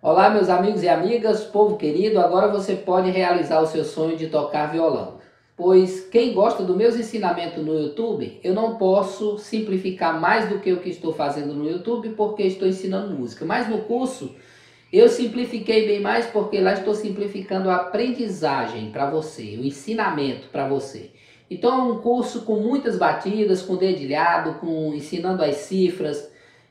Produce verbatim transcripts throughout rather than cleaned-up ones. Olá, meus amigos e amigas, povo querido, agora você pode realizar o seu sonho de tocar violão. Pois quem gosta dos meus ensinamentos no YouTube, eu não posso simplificar mais do que o que estou fazendo no YouTube, porque estou ensinando música. Mas no curso, eu simplifiquei bem mais, porque lá estou simplificando a aprendizagem para você, o ensinamento para você. Então é um curso com muitas batidas, com dedilhado, com ensinando as cifras,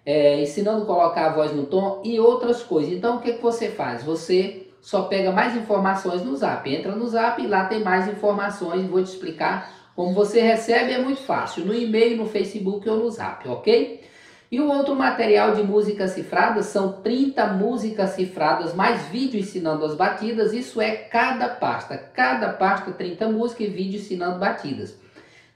É, ensinando a colocar a voz no tom e outras coisas. Então o que, que você faz? Você só pega mais informações no Zap. Entra no Zap e lá tem mais informações. Vou te explicar como você recebe, é muito fácil. No e-mail, no Facebook ou no Zap, ok? E o outro material de músicas cifradas, são trinta músicas cifradas, mais vídeo ensinando as batidas. Isso é cada pasta. Cada pasta, trinta músicas e vídeo ensinando batidas.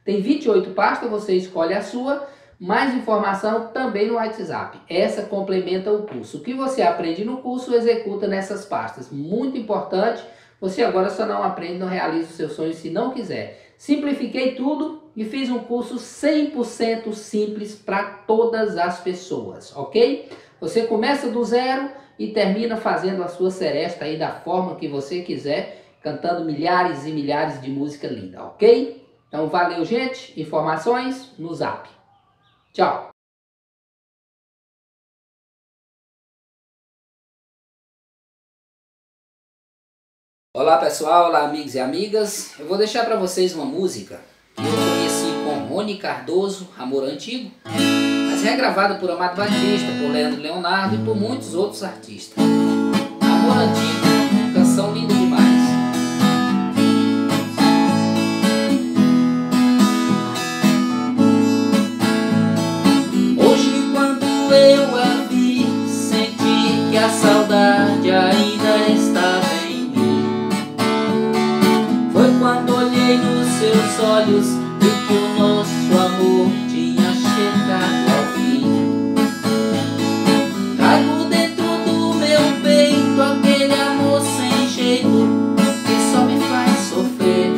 Tem vinte e oito pastas, você escolhe a sua. Mais informação também no WhatsApp. Essa complementa o curso. O que você aprende no curso, executa nessas pastas. Muito importante. Você agora só não aprende, não realiza os seus sonhos se não quiser. Simplifiquei tudo e fiz um curso cem por cento simples para todas as pessoas, ok? Você começa do zero e termina fazendo a sua seresta aí da forma que você quiser, cantando milhares e milhares de música linda, ok? Então valeu, gente. Informações no Zap. Tchau! Olá, pessoal, olá, amigos e amigas. Eu vou deixar para vocês uma música que eu conheci com Rony Cardoso, Amor Antigo, mas regravada por Amado Batista, por Leandro Leonardo e por muitos outros artistas. Amor Antigo, canção linda demais. Olhos de que o nosso amor tinha chegado ao fim. Trago dentro do meu peito aquele amor sem jeito que só me faz sofrer.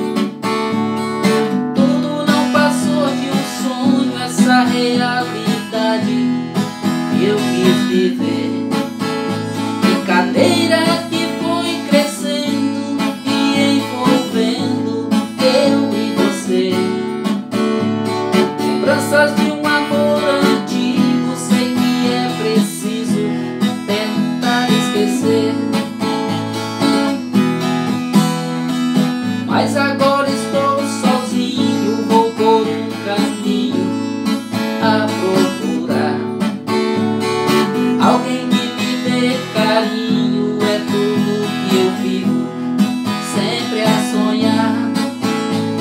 Tudo não passou de um sonho, essa realidade que eu quis viver. Brincadeira que foi crescendo e envolvendo lembranças de um amor antigo, sei que é preciso tentar esquecer. Mas agora estou sozinho, vou por um caminho a procurar alguém que me dê carinho, é tudo que eu vivo, sempre a sonhar.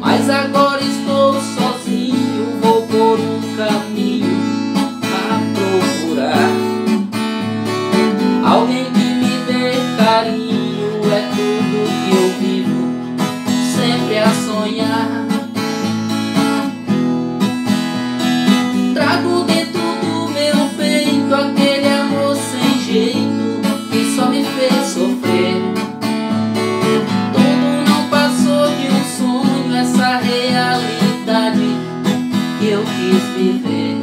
Mas agora estou sozinho, vou por um caminho a procurar alguém que me dê carinho, é tudo que eu vivo, sempre a sonhar. Trago dentro do meu peito aquele amor sem jeito que só me fez sofrer. Essa realidade que eu quis viver.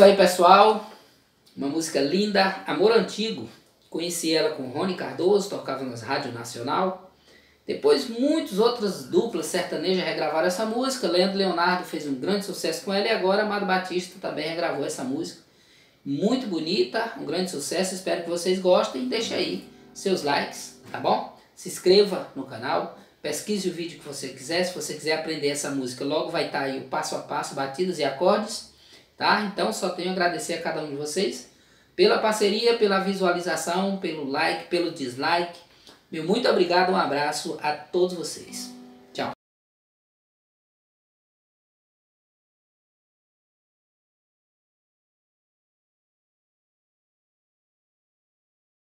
isso aí, pessoal. Uma música linda, Amor Antigo. Conheci ela com Rony Cardoso, tocava nas Rádio Nacional. Depois muitas outras duplas sertanejas regravaram essa música. Leandro Leonardo fez um grande sucesso com ela e agora Amado Batista também regravou essa música. Muito bonita, um grande sucesso. Espero que vocês gostem. Deixa aí seus likes, tá bom? Se inscreva no canal, pesquise o vídeo que você quiser. Se você quiser aprender essa música, logo vai estar aí o passo a passo, batidas e acordes, tá? Então só tenho a agradecer a cada um de vocês pela parceria, pela visualização, pelo like, pelo dislike. Meu muito obrigado, um abraço a todos vocês.